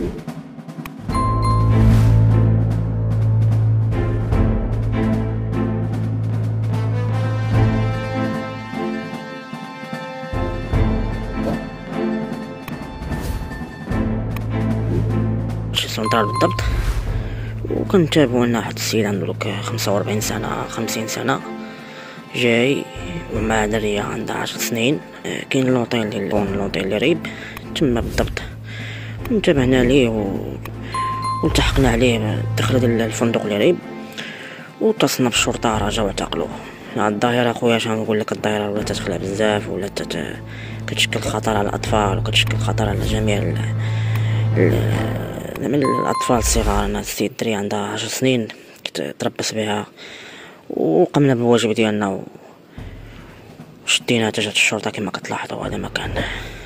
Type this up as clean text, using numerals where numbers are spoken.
شي سنتار بالضبط، وكنتابعو ان واحد السيد عندو دوك 45 سنه 50 سنه جاي مع دريه عندها 10 سنين. كاين لوطيل ديال لوطيل اللي ريب تما بالضبط، انتبهنا ليه والتحقنا عليه داخل ديال الفندق اللي ريب، واتصلنا بالشرطه راجعوا اعتقلوه. الظاهره خويا اش غنقول لك، الظاهره ولات تخلع بزاف، ولات كتشكل خطر على الاطفال، وكتشكل خطر على جميع من الاطفال الصغار. انا السيد دري عندها 10 سنين كتربص بها، وقمنا بالواجب ديالنا وشدينا تجاه الشرطه كما كتلاحظوا. هذا مكان